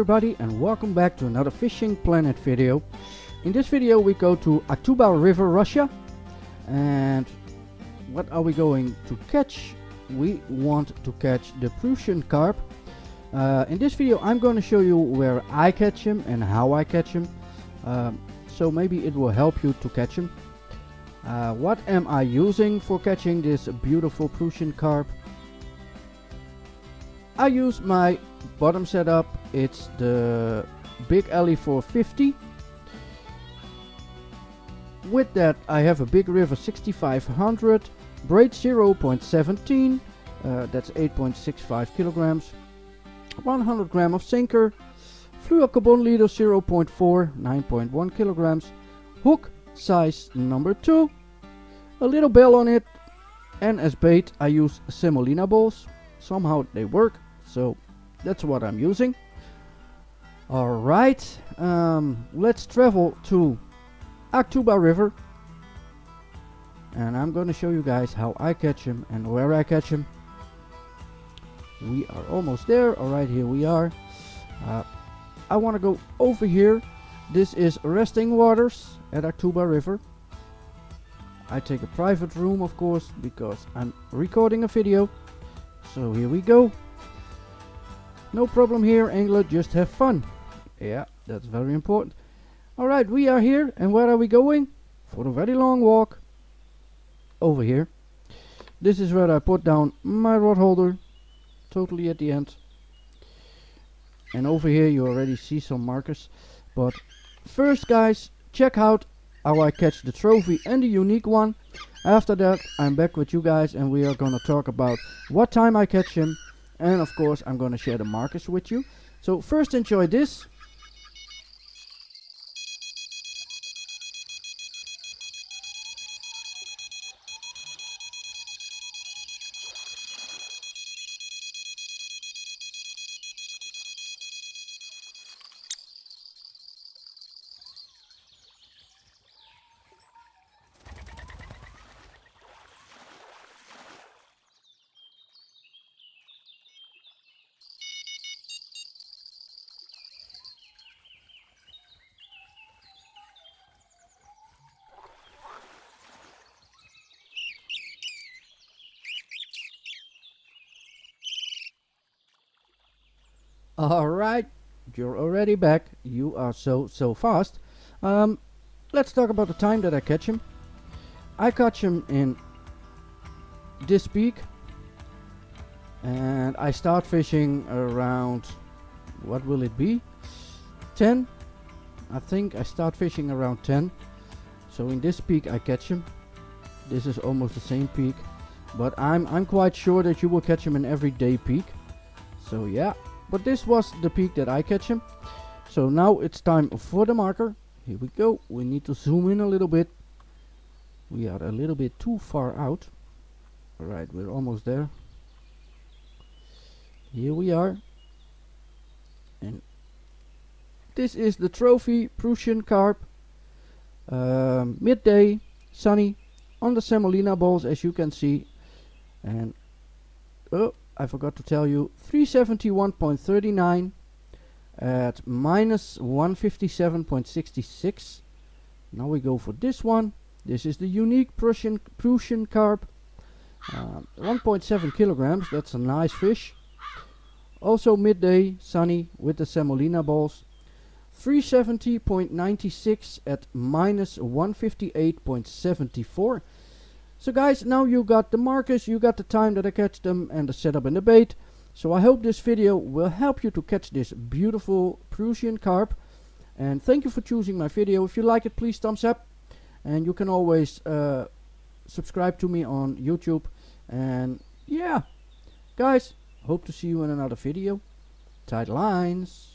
everybody and welcome back to another Fishing Planet video. In this video we go to Akhtuba River, Russia, and what are we going to catch? We want to catch the Prussian carp. In this video I'm going to show you where I catch him and how I catch him, so maybe it will help you to catch him. What am I using for catching this beautiful Prussian carp? I use my bottom setup. It's the Big Alley 450. With that I have a Big River 6500 Braid 0.17, that's 8.65 kilograms, 100 gram of sinker, fluorocarbon leader 0.4, 9.1 kilograms, hook size number 2, a little bell on it, and as bait I use semolina balls. Somehow they work, so that's what I'm using. Alright, let's travel to Akhtuba River and I'm gonna show you guys how I catch him and where I catch him. We are almost there. Alright, here we are. I want to go over here. This is resting waters at Akhtuba River. I take a private room, of course, because I'm recording a video. So here we go. No problem here, angler, just have fun. Yeah, that's very important. Alright, we are here, and where are we going? For a very long walk. Over here. This is where I put down my rod holder. Totally at the end. And over here you already see some markers. But first, guys, check out how I catch the trophy and the unique one. After that I'm back with you guys and we are gonna talk about what time I catch him, and of course I'm gonna share the markers with you. So first enjoy this. Alright, you're already back. You are so fast. Let's talk about the time that I catch him. I catch him in this peak and I start fishing around, what will it be, 10? I think I start fishing around 10. So in this peak I catch him. This is almost the same peak, but I'm quite sure that you will catch him in every day peak. So yeah. But this was the peak that I catch him. So now it's time for the marker. Here we go. We need to zoom in a little bit. We are a little bit too far out. Alright, we're almost there. Here we are. And this is the trophy Prussian carp. Midday, sunny, on the semolina balls as you can see. And oh, I forgot to tell you, 371.39 at minus 157.66. Now we go for this one. This is the unique Prussian carp, 1.7 kilograms. That's a nice fish. Also midday, sunny with the semolina balls. 370.96 at minus 158.74. So guys, now you got the markers, you got the time that I catch them and the setup and the bait. So I hope this video will help you to catch this beautiful Prussian carp. And thank you for choosing my video. If you like it, please thumbs up. And you can always subscribe to me on YouTube. And yeah, guys, hope to see you in another video. Tight lines.